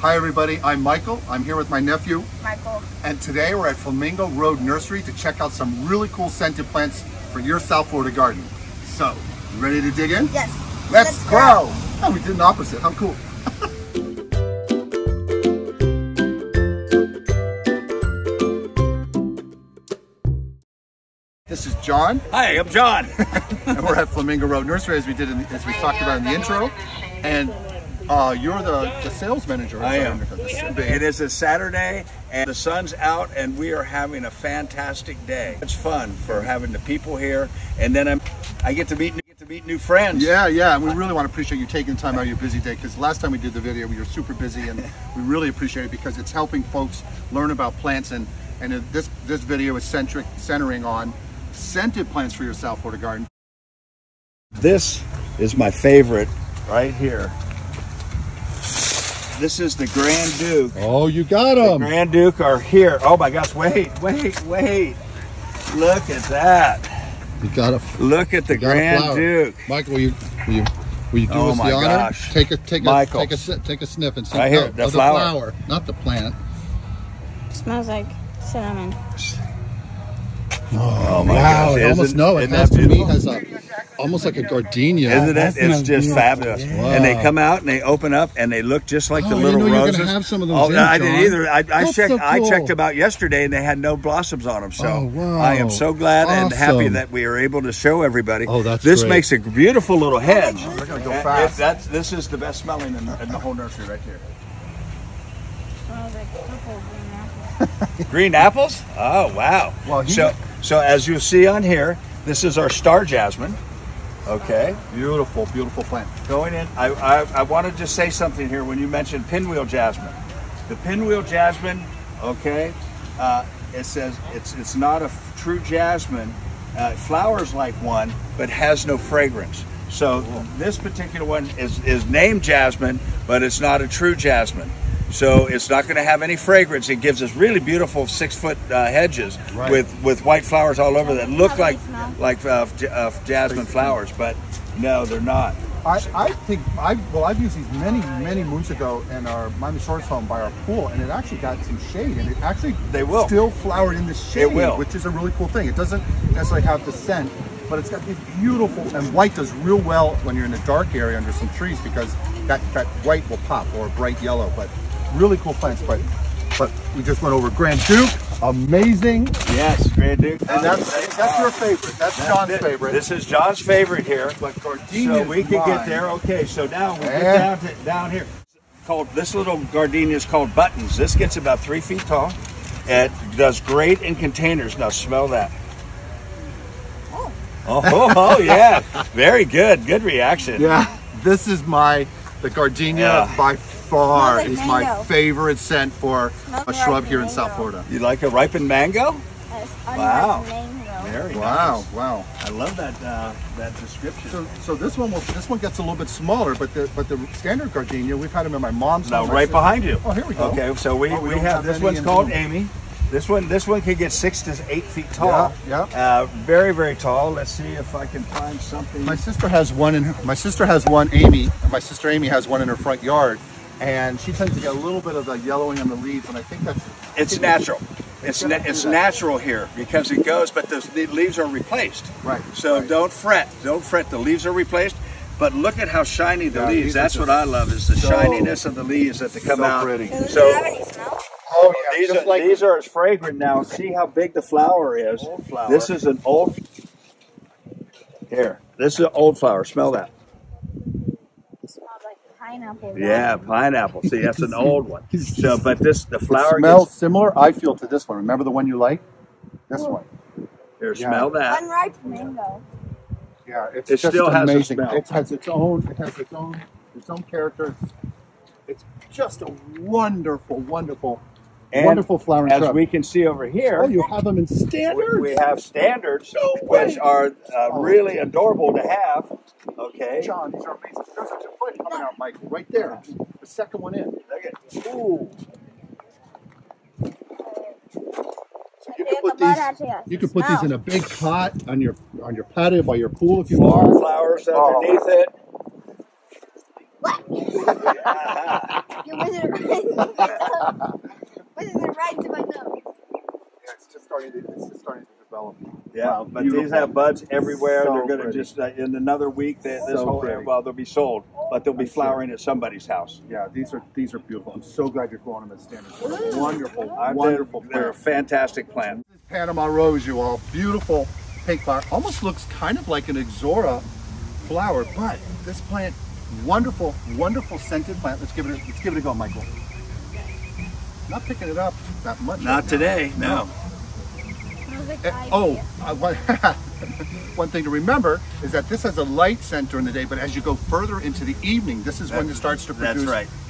Hi everybody, I'm Michael. I'm here with my nephew, Michael. And today we're at Flamingo Road Nursery to check out some really cool scented plants for your South Florida garden. So, you ready to dig in? Yes. Let's grow! Oh, we did an opposite, how cool. This is John. Hi, I'm John. And we're at Flamingo Road Nursery as we talked about in the intro. And you're the sales manager. I am. It is a Saturday and the sun's out and we are having a fantastic day. It's fun for having the people here, and then I get to meet new friends. Yeah, and we really want to appreciate you taking the time out of your busy day, because last time we did the video we were super busy, and we really appreciate it because it's helping folks learn about plants, and this video is centering on scented plants for your South Florida garden. This is my favorite right here. This is the Grand Duke. Oh, you got them. The Grand Duke are here. Oh my gosh, wait. Look at that. You got a, look at the Grand Duke. Michael, will you do us the honor? Take a sniff and see the flower, not the plant. It smells like cinnamon. Oh my gosh. I almost know it. That to me has a, almost like a gardenia. Isn't it? It's just fabulous. Wow. And they come out and they open up and they look just like the little roses. I didn't know you were going to have some of those. Oh, I didn't either. I checked them out yesterday and they had no blossoms on them. So wow. I am so glad and happy that we are able to show everybody. Oh, that's great. This makes a beautiful little hedge. Oh, we're going to go fast. This is the best smelling in the whole nursery right here. Smells like purple green apples. Green apples? Oh, wow. Well, so as you see on here, this is our star jasmine. Okay. Beautiful, beautiful plant. Going in, I want to just say something here when you mentioned pinwheel jasmine. The pinwheel jasmine, okay, it says it's not a true jasmine. It flowers like one, but has no fragrance. So this particular one is named jasmine, but it's not a true jasmine. So it's not going to have any fragrance. It gives us really beautiful 6-foot hedges with white flowers all over that look like jasmine flowers, but no, they're not. I've used these many moons ago in our Miami Shores home by our pool, and it actually got some shade, and it actually still flowered in the shade, which is a really cool thing. It doesn't necessarily have the scent, but it's got these beautiful, and white does real well when you're in a dark area under some trees, because that white will pop, or a bright yellow, but really cool plants. But we just went over Grand Duke. Amazing. Yes, Grand Duke. And that's your favorite. That's John's favorite. This is John's favorite here. But gardenias, so we can get there. Okay, so now we get down here. This little gardenia is called buttons. This gets about 3 feet tall. It does great in containers. Now smell that. Oh. Oh yeah. Very good. Good reaction. Yeah. This is the gardenia by far is my favorite scent for a shrub here in South Florida. You like a ripened mango? Wow! Very nice. Wow! I love that description. So this one gets a little bit smaller, but the standard gardenia, we've had them in my mom's. Now right behind you. Oh, here we go. Okay, so we have this one's called Amy. This one can get 6 to 8 feet tall. Yeah. Very, very tall. Let's see if I can find something. My sister Amy has one in her front yard, and she tends to get a little bit of the yellowing on the leaves, and I think that's natural. It's natural here because it goes, but the leaves are replaced. Right. So don't fret. Don't fret. The leaves are replaced. But look at how shiny the leaves. That's what I love, is the shininess of the leaves that they come out. Pretty. So. Have any smell? Oh, yeah. These are as fragrant now. See how big the flower is. Flower. This is an old. Here, this is an old flower. Smell that. It smells like pineapple. Right? Yeah, pineapple. See, that's an old one. So, but the flower smells similar. I feel to this one. Remember the one you like? This one. Here, smell that. Unripe mango. Yeah, it still has amazing. A smell. It has its own character. It's just a wonderful flowering shrub. As we can see over here. Oh, you have them in standards? We have standards, which are really adorable to have. Okay. John, these are amazing. There's a foot coming out, Mike, right there. The second one in. Look at it. Ooh. You can put these in a big pot on your patio by your pool if you want. Flowers underneath it. What? You whizzed it right to my nose. Yeah, it's just starting to develop. Yeah, wow, but beautiful. These have buds everywhere. So they're going to just, in another week, they'll be sold, but they'll be flowering at somebody's house. Yeah, these are beautiful. I'm so glad you're growing them at standard. Wonderful. They're a fantastic plant. Panama Rose, you all. Beautiful pink flower. Almost looks kind of like an Ixora flower, but this plant, wonderful, wonderful scented plant. Let's give it a go, Michael. Not picking it up that much. Not right today, now. No. One thing to remember is that this has a light scent during the day, but as you go further into the evening, this is when it starts to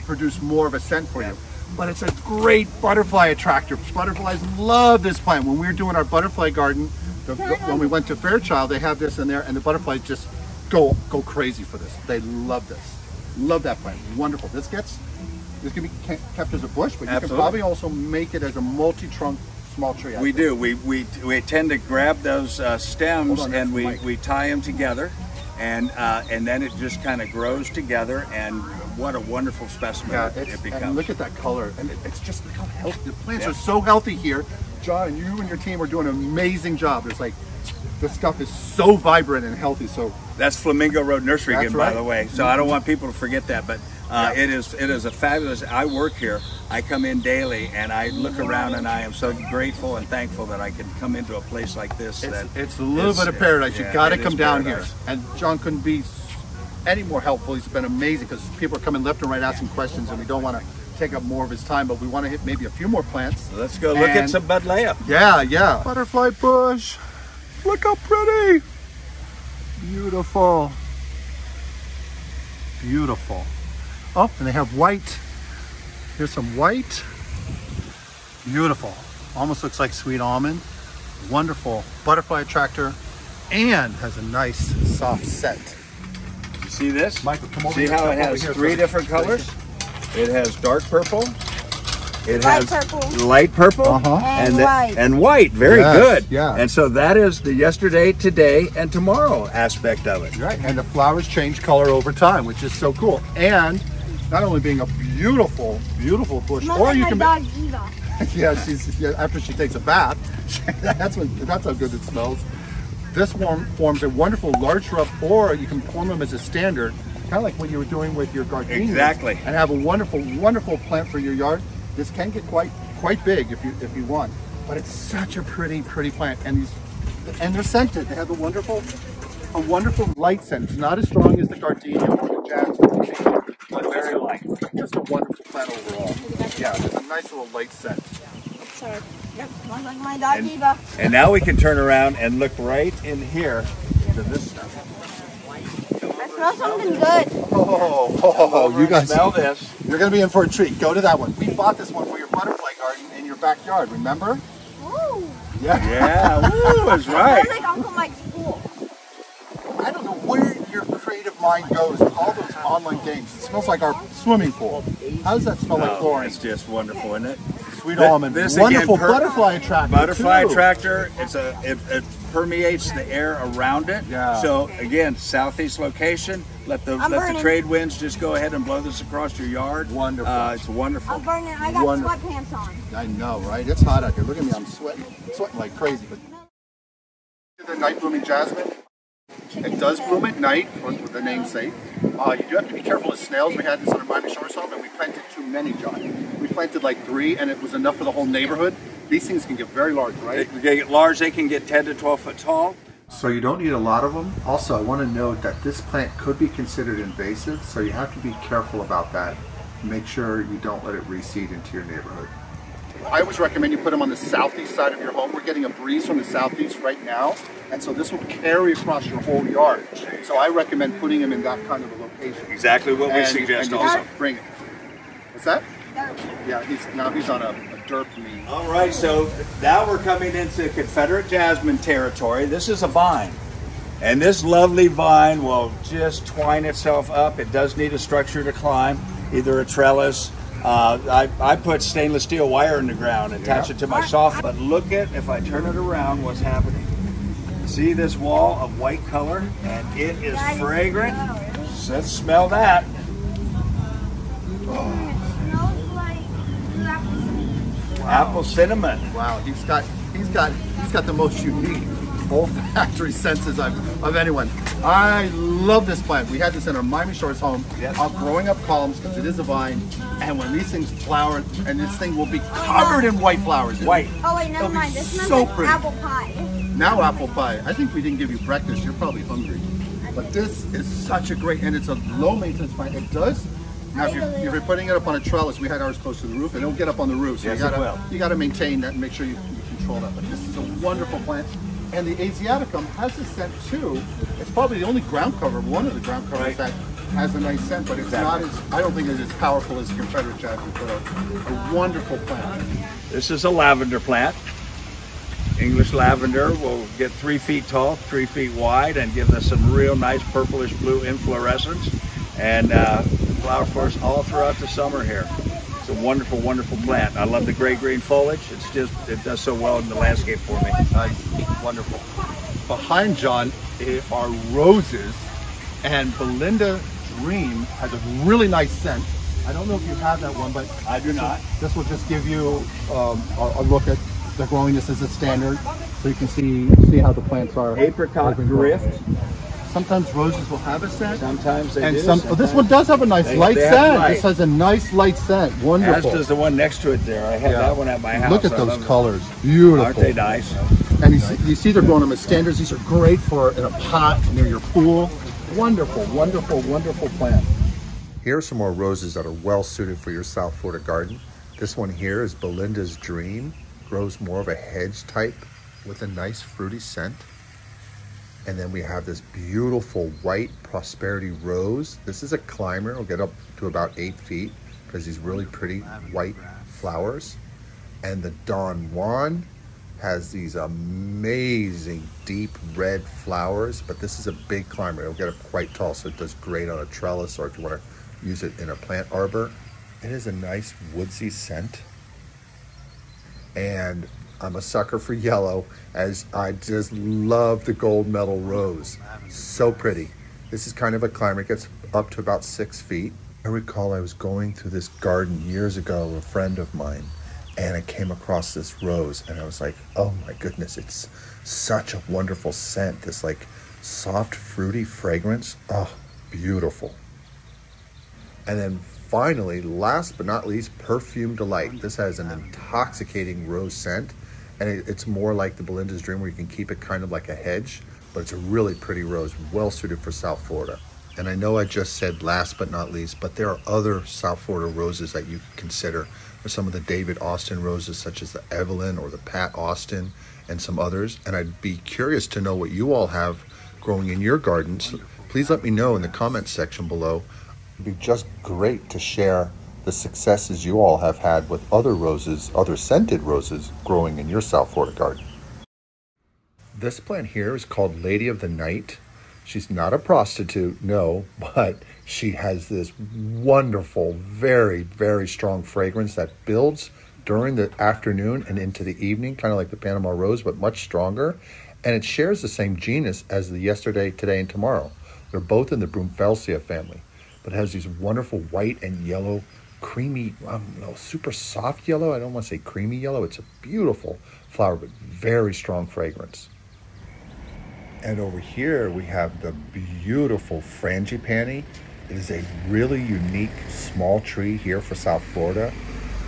produce more of a scent for you. But it's a great butterfly attractor. Butterflies love this plant. When we were doing our butterfly garden, when we went to Fairchild, they have this in there, and the butterflies just go crazy for this. They love this. Love that plant. Wonderful. This can be kept as a bush, but you can probably also make it as a multi-trunk small tree. We tend to grab those stems and we tie them together, and then it just kind of grows together, and what a wonderful specimen it becomes. And look at that color, and it's just, look how healthy. The plants are so healthy here. John, you and your team are doing an amazing job. It's like, this stuff is so vibrant and healthy. So that's Flamingo Road Nursery again, by the way. So I don't want people to forget that, but it is a fabulous. I work here. I come in daily and I look around, and I am so grateful and thankful that I can come into a place like this. It's a little bit of paradise. You got to come down here. And John couldn't be any more helpful. He's been amazing because people are coming left and right asking questions, and we don't want to take up more of his time, but we want to hit maybe a few more plants. Let's go look at some Cattleya. Yeah. Butterfly bush. Look how pretty. Beautiful. Beautiful. Oh, and they have white. Here's some white. Beautiful. Almost looks like sweet almond. Wonderful butterfly attractor, and has a nice soft scent. You see this? Michael, come over here. See how it has three different colors? It has dark purple. It has light purple and white. Very good. Yeah. And so that is the yesterday, today, and tomorrow aspect of it. Right. And the flowers change color over time, which is so cool. And not only being a beautiful, beautiful bush, or you can dog Eva. After she takes a bath, that's how good it smells. This forms a wonderful large shrub, or you can form them as a standard, kind of like what you were doing with your gardenias. Exactly. And have a wonderful, wonderful plant for your yard. This can get quite big if you want, but it's such a pretty plant, and they're scented. They have a wonderful light scent. It's not as strong as the gardenia or the jasmine, but very light. Just a wonderful plant overall. Yeah, it's a nice little light scent. Sorry, yep, like my dog Eva. And now we can turn around and look right in here to this stuff. I smell something good. Oh, you guys smell this. You're going to be in for a treat. Go to that one. We bought this one for your butterfly garden in your backyard, remember? Woo! Yeah, woo, that's right. It's like Uncle Mike's pool. I don't know where your creative mind goes with all those online games. It smells like our swimming pool. How does that smell like chlorine? It's just wonderful, isn't it? Sweet almond. This wonderful again, butterfly attractor. Butterfly attractor. It permeates the air around it. Yeah. So again, southeast location. Let the trade winds just go ahead and blow this across your yard. Wonderful. It's wonderful. I'm burning. I got sweatpants on. I know, right? It's hot out here. Look at me. I'm sweating like crazy. But the night blooming jasmine. It does bloom at night, with the namesake. You do have to be careful with snails. We had this on our Miami Shores home, and we planted too many, John. We planted like 3, and it was enough for the whole neighborhood. These things can get very large, right? They get large. They can get 10 to 12 foot tall. So you don't need a lot of them. Also, I want to note that this plant could be considered invasive, so you have to be careful about that. Make sure you don't let it reseed into your neighborhood. I always recommend you put them on the southeast side of your home. We're getting a breeze from the southeast right now, and so this will carry across your whole yard. So I recommend putting them in that kind of a location. Exactly what we suggest also. Bring it. What's that? Dirt. Yeah, now he's on a dirt meat. All right, so now we're coming into Confederate jasmine territory. This is a vine. And this lovely vine will just twine itself up. It does need a structure to climb, either a trellis. I put stainless steel wire in the ground and attach it to my soft. But look at, if I turn it around, what's happening. See this wall of white color, and it is fragrant. Let's smell that. It smells like blue apple cinnamon. Wow. Apple cinnamon. Wow, he's got the most unique olfactory senses of anyone. I love this plant. We had this in our Miami Shores home. Yes. Off growing up columns because it is a vine. And when these things flower, and this thing will be covered in white flowers. White. Oh wait, never mind. This smells so like apple pie. Now apple pie. I think we didn't give you breakfast. You're probably hungry. But this is such a great, and it's a low maintenance plant. It does. Now, if you're putting it up on a trellis, we had ours close to the roof. It don't get up on the roof, so yes, you got to maintain that and make sure you control that. But this is a wonderful plant. And the Asiaticum has a scent too. It's probably the only ground cover, one of the ground covers that has a nice scent, but it's not as, I don't think it's as powerful as Confederate jasmine, but a wonderful plant. This is a lavender plant. English lavender will get 3 feet tall, 3 feet wide, and give us some real nice purplish blue inflorescence. And flower forest all throughout the summer here. It's a wonderful, wonderful plant. I love the gray green foliage. It's just, it does so well in the landscape for me. Wonderful. Behind John are roses, and Belinda's Dream has a really nice scent. I don't know if you have that one, but I do not. This will just give you a look at the growing. This is a standard, so you can see how the plants are. Apricot Drift. Sometimes roses will have a scent. Sometimes they do. Sometimes. Oh, this one does have a nice light scent. This has a nice light scent. Wonderful. As does the one next to it there. I had that one at my house. Look at those colors. Beautiful. Aren't they nice? And you see they're growing them as standards. These are great for in a pot near your pool. Wonderful, wonderful, wonderful plant. Here are some more roses that are well suited for your South Florida garden. This one here is Belinda's Dream. Grows more of a hedge type with a nice fruity scent. And then we have this beautiful white Prosperity Rose. This is a climber. It'll get up to about 8 feet because these really pretty white flowers. And the Don Juan has these amazing deep red flowers, but this is a big climber. It'll get up quite tall, so it does great on a trellis or if you want to use it in a plant arbor. It is a nice woodsy scent. And I'm a sucker for yellow, as I just love the Gold Medal Rose. So pretty. This is kind of a climber. It gets up to about 6 feet. I recall I was going through this garden years ago, a friend of mine, and I came across this rose, and I was like, oh my goodness, it's such a wonderful scent. This like soft, fruity fragrance. Oh, beautiful. And then finally, last but not least, Perfume Delight. This has an intoxicating rose scent. And it's more like the Belinda's Dream where you can keep it kind of like a hedge, but it's a really pretty rose, well suited for South Florida. And I know I just said last but not least, but there are other South Florida roses that you could consider. There's some of the David Austin roses, such as the Evelyn or the Pat Austin and some others. And I'd be curious to know what you all have growing in your gardens. Please let me know in the comments section below. It'd be just great to share the successes you all have had with other roses, other scented roses growing in your South Florida garden. This plant here is called Lady of the Night. She's not a prostitute, no, but she has this wonderful, very, very strong fragrance that builds during the afternoon and into the evening, kind of like the Panama Rose, but much stronger. And it shares the same genus as the Yesterday, Today, and Tomorrow. They're both in the Broomfelsia family, but it has these wonderful white and yellow creamy, super soft yellow. I don't want to say creamy yellow. It's a beautiful flower, but very strong fragrance. And over here we have the beautiful Frangipani. It is a really unique small tree here for South Florida.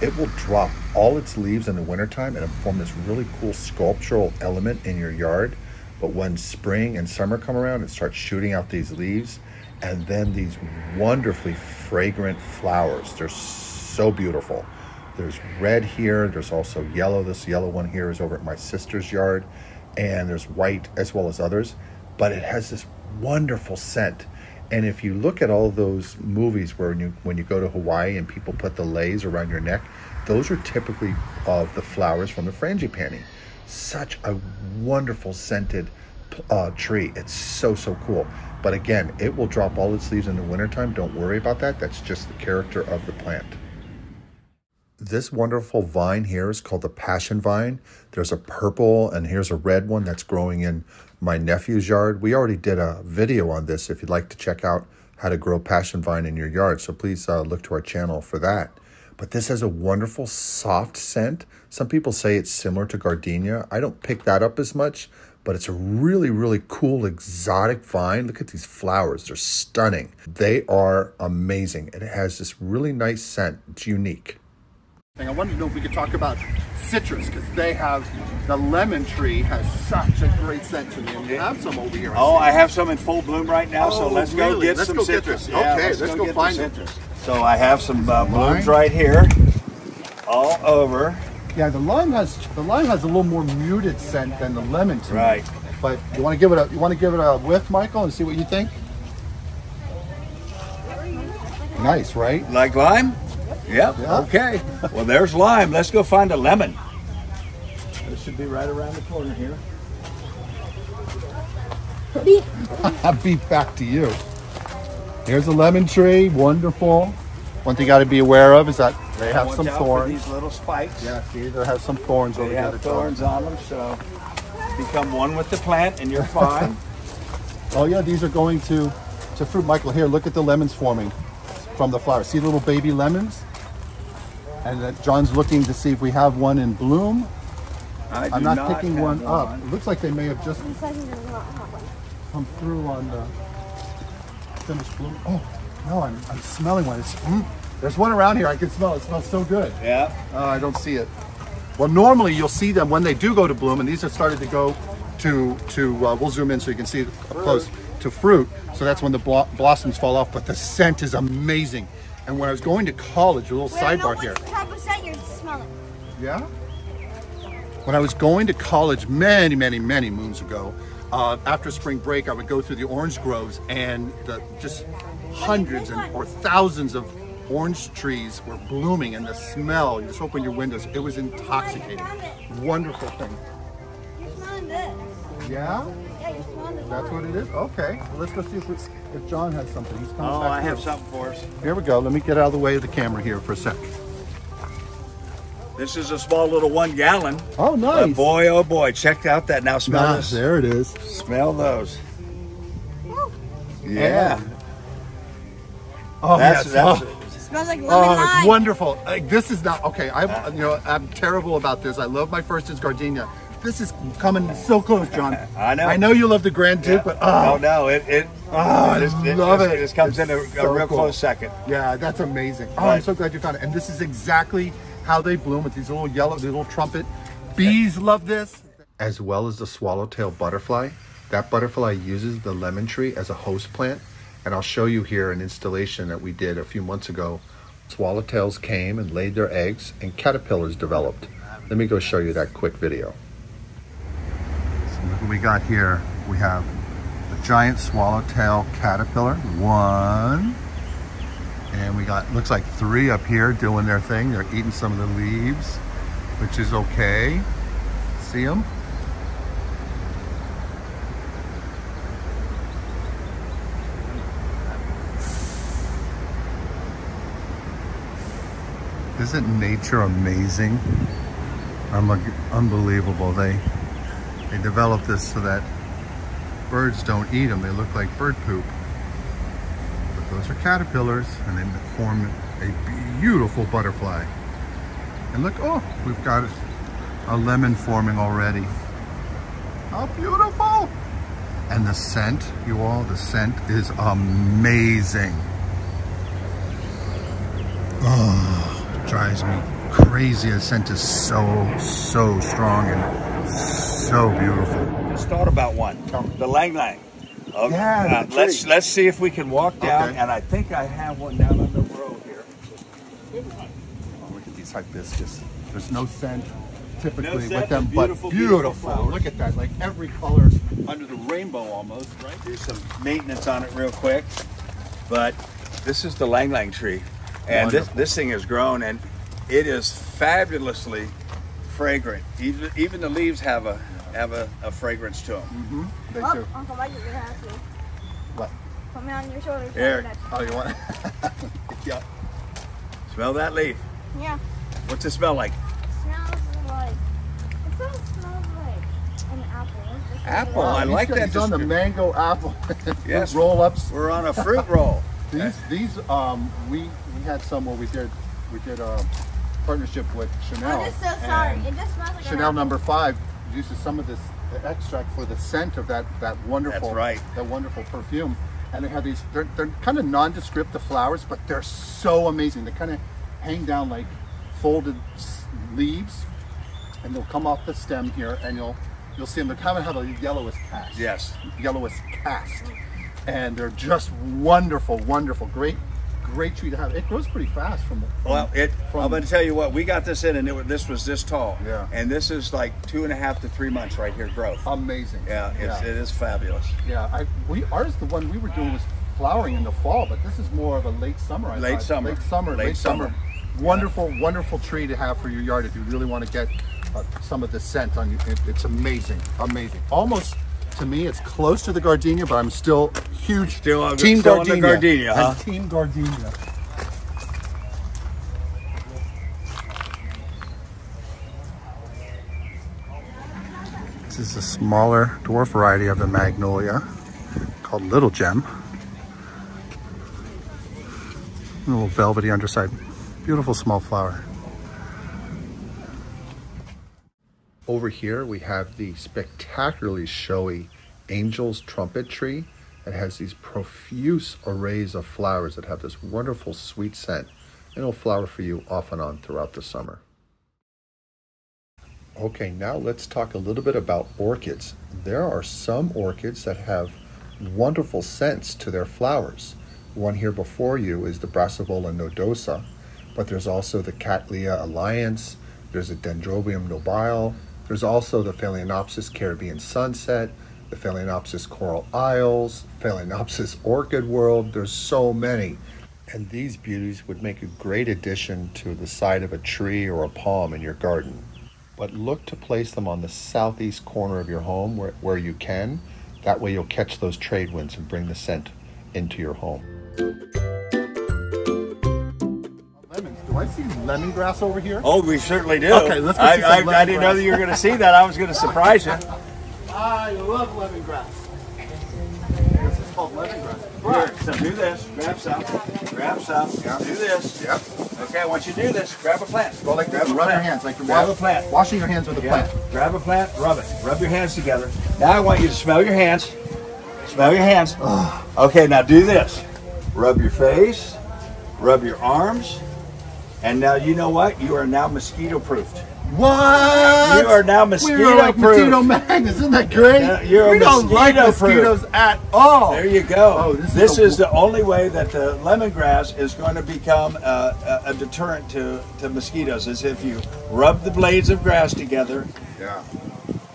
It will drop all its leaves in the wintertime and form this really cool sculptural element in your yard. But when spring and summer come around, it starts shooting out these leaves and then these wonderfully fragrant flowers. They're so beautiful. There's red here, there's also yellow. This yellow one here is over at my sister's yard, and there's white as well as others, but it has this wonderful scent. And if you look at all those movies where when you go to Hawaii and people put the leis around your neck, those are typically of the flowers from the Frangipani. Such a wonderful scented tree. It's so cool. But again, it will drop all its leaves in the wintertime. Don't worry about that. That's just the character of the plant. This wonderful vine here is called the Passion Vine. There's a purple and here's a red one that's growing in my nephew's yard. We already did a video on this if you'd like to check out how to grow passion vine in your yard. So please look to our channel for that. But this has a wonderful soft scent. Some people say it's similar to gardenia. I don't pick that up as much, but it's a really, really cool exotic vine. Look at these flowers. They're stunning. They are amazing. And it has this really nice scent. It's unique. And I wanted to know if we could talk about citrus, because they have, the lemon tree has such a great scent to me. And you have some over here. Oh, I have some in full bloom right now, so let's go get some citrus. Okay, let's go find citrus. So I have some blooms right here, all over. Yeah, the lime has a little more muted scent than the lemon to me. Right. But you want to give it a whiff, Michael, and see what you think. Nice, right? Like lime? Yep. Yeah. Okay. Well, there's lime. Let's go find a lemon. This should be right around the corner here. Beep. Beep back to you. Here's a lemon tree. Wonderful. One thing you got to be aware of is that they have some thorns. These little spikes. Yeah. See, they have some thorns over the other thorns on them. So become one with the plant, and you're fine. Oh yeah, these are going to fruit, Michael. Here, look at the lemons forming from the flower. See the little baby lemons? And John's looking to see if we have one in bloom. I'm not picking one up. It looks like they may have just come through on the finished bloom. Oh, no, I'm smelling one. It's, there's one around here. I can smell it. It smells so good. Yeah. I don't see it. Well, normally you'll see them when they do go to bloom, and these have started to go to we'll zoom in so you can see up close, to fruit. So that's when the blossoms fall off, but the scent is amazing. And when I was going to college, a little sidebar here. Type of scent you're smelling. Yeah? When I was going to college many, many, many moons ago, after spring break, I would go through the orange groves, and just hundreds or thousands of orange trees were blooming, and the smell, you just open your windows, it was intoxicating. Wonderful thing. You're smelling this. Yeah? That's what it is? Okay. Well, let's go see if John has something. He's coming back. Oh, I have something for us. Here we go. Let me get out of the way of the camera here for a sec. This is a small little 1 gallon. Oh, nice. But boy, oh boy. Check out that. Now smell this. There it is. Smell those. Woo. Yeah. Oh, that's it. Smells like lemon lime. It's wonderful. Like, this is not, okay, I'm terrible about this. I love my first is gardenia. This is coming so close, John. I know. I know you love the Grand Duke, but oh no, I love it. This comes in a real close second. Yeah, that's amazing. Oh, right. I'm so glad you found it. And this is exactly how they bloom with these little yellow, these little trumpet. Bees love this, as well as the swallowtail butterfly. That butterfly uses the lemon tree as a host plant, and I'll show you here an installation that we did a few months ago. Swallowtails came and laid their eggs, and caterpillars developed. Let me go show you that quick video. Look what we got here. We have a giant swallowtail caterpillar, one, and we got, looks like 3 up here doing their thing. They're eating some of the leaves, which is okay. See them? Isn't nature amazing? Unbelievable. They developed this so that birds don't eat them. They look like bird poop. But those are caterpillars, and they form a beautiful butterfly. And look, oh, we've got a lemon forming already. How beautiful! And the scent, you all, the scent is amazing. Oh, it drives me crazy. The scent is so, so strong and so beautiful. Just thought about one. The lang lang. Okay. Yeah, let's see if we can walk down. Okay. And I think I have one down on the road here. Oh, look at these hibiscus. There's no scent typically with them, but beautiful. Look at that, like every color under the rainbow almost. Right? Do some maintenance on it real quick. But this is the lang lang tree, and this thing has grown, and it is fabulously fragrant. Even the leaves have a fragrance to them. Mm-hmm. They do. Uncle Mike, you're gonna have to. What? Put me on your shoulders. Here. Oh, you want it? Yeah. Smell that leaf. Yeah. What's it smell like? It smells like an apple. Apple. I like that. It's on the mango apple. Yes. Roll ups. We're on a fruit roll. These we had some where we did a partnership with Chanel. Oh, this is so sorry. It just smells like Chanel Number Five uses some of this extract for the scent of that wonderful perfume. And they have these, they're kind of nondescript, the flowers, but they're so amazing. They kind of hang down like folded leaves, and they'll come off the stem here, and you'll see them. They kind of have a yellowish cast. Yes. Yellowish cast. And they're just wonderful, wonderful, great tree to have. It grows pretty fast from the. I'm going to tell you what, we got this in, and this was this tall. Yeah. And this is like 2.5 to 3 months right here growth. Amazing. Yeah, it is fabulous. Yeah, ours, the one we were doing was flowering in the fall, but this is more of a late summer. Late summer. Wonderful tree to have for your yard if you really want to get some of the scent on you. It's amazing. Almost. To me, it's close to the gardenia, but I'm still huge. Still team still gardenia. On the gardenia, huh? Team gardenia. This is a smaller dwarf variety of the magnolia called Little Gem. A little velvety underside. Beautiful small flower. Over here, we have the spectacularly showy Angel's Trumpet Tree that has these profuse arrays of flowers that have this wonderful sweet scent, and it'll flower for you off and on throughout the summer. Okay, now let's talk a little bit about orchids. There are some orchids that have wonderful scents to their flowers. One here before you is the Brassavola nodosa, but there's also the Cattleya alliance, there's a Dendrobium nobile, there's also the Phalaenopsis Caribbean Sunset, the Phalaenopsis Coral Isles, Phalaenopsis Orchid World. There's so many. And these beauties would make a great addition to the side of a tree or a palm in your garden. But look to place them on the southeast corner of your home where you can. That way you'll catch those trade winds and bring the scent into your home. Do I see lemongrass over here? Oh, we certainly do. Okay, let's go see some lemongrass. I didn't know that you were going to see that. I was going to surprise you. I love lemongrass. This is called lemongrass. Right. So do this. Grab some. Yeah. Do this. Yep. Okay, once you do this, grab a plant. Go like that. Rub your hands like you're washing your hands with a plant. Grab a plant, rub it. Rub your hands together. Now I want you to smell your hands. Smell your hands. Okay, now do this. Rub your face. Rub your arms. And now, you know what? You are now mosquito-proofed. What? You are now mosquito-proofed. We are like mosquito magnets. Isn't that great? We don't like mosquitoes at all. There you go. Oh, this is the only way that the lemongrass is going to become a deterrent to mosquitoes, is if you rub the blades of grass together. Yeah.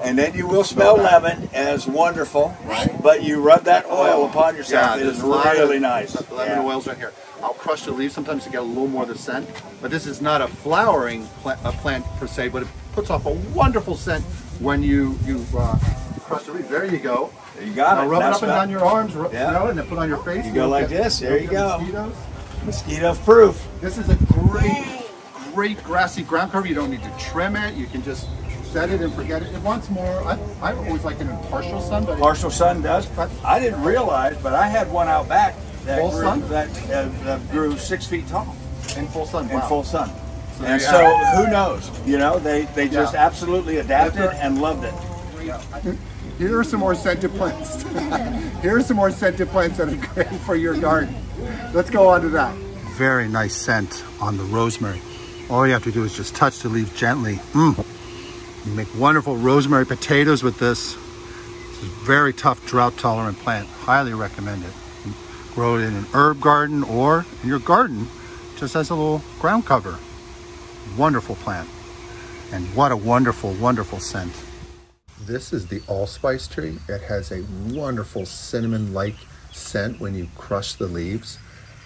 And then you will smell lemon, and it's wonderful. Right. But you rub that oil upon yourself. Yeah, it is really nice. The lemon oil's right here. I'll crush the leaves sometimes to get a little more of the scent. But this is not a flowering plant per se, but it puts off a wonderful scent when you crush the leaves. There you go. There you got it. Rub it up and down your arms, smell it, and then put it on your face. You go like this. There you go. Mosquito-proof. This is a great grassy ground cover. You don't need to trim it. You can just set it and forget it. It wants more. I've always liked an impartial sun. But partial sun does. I didn't realize, but I had one out back that grew 6 feet tall in full sun. Wow. In full sun. So so who knows? You know, they just absolutely adapted and loved it. Yeah. Here are some more scented plants. Here are some more scented plants that are great for your garden. Let's go on to that. Very nice scent on the rosemary. All you have to do is just touch the leaf gently. You make wonderful rosemary potatoes with this. This is a very tough drought-tolerant plant. Highly recommend it. You grow it in an herb garden or in your garden just as a little ground cover. Wonderful plant. And what a wonderful, wonderful scent. This is the allspice tree. It has a wonderful cinnamon-like scent when you crush the leaves.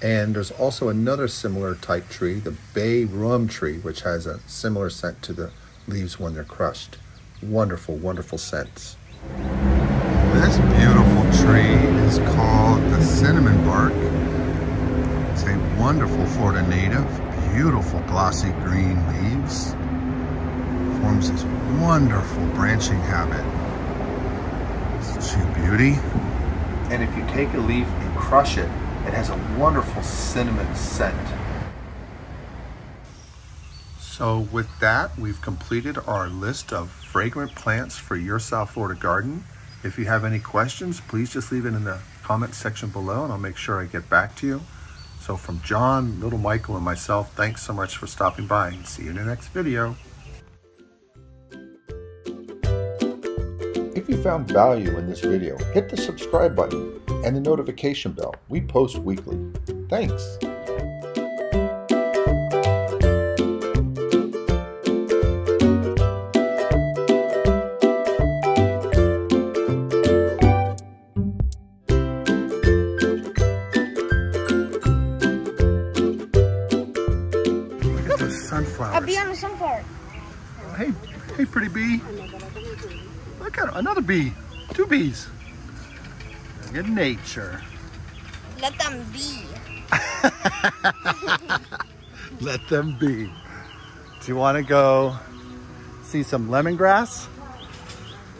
And there's also another similar type tree, the bay rum tree, which has a similar scent to the leaves when they're crushed. Wonderful, wonderful scents. This beautiful tree is called the cinnamon bark. It's a wonderful Florida native, beautiful glossy green leaves. Forms this wonderful branching habit. It's a true beauty. And if you take a leaf and crush it It has a wonderful cinnamon scent. So with that, we've completed our list of fragrant plants for your South Florida garden. If you have any questions, please just leave it in the comment section below and I'll make sure I get back to you. So from John, Little Michael, and myself, thanks so much for stopping by and see you in the next video. If you found value in this video, hit the subscribe button and the notification bell. We post weekly. Thanks. Hey, pretty bee. Look at her, another bee. Two bees. Look at nature. Let them be. Let them be. Do you want to go see some lemongrass?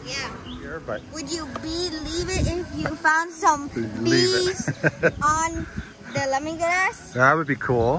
Yeah. Here, but would you believe it if you found some bees on the lemongrass? That would be cool.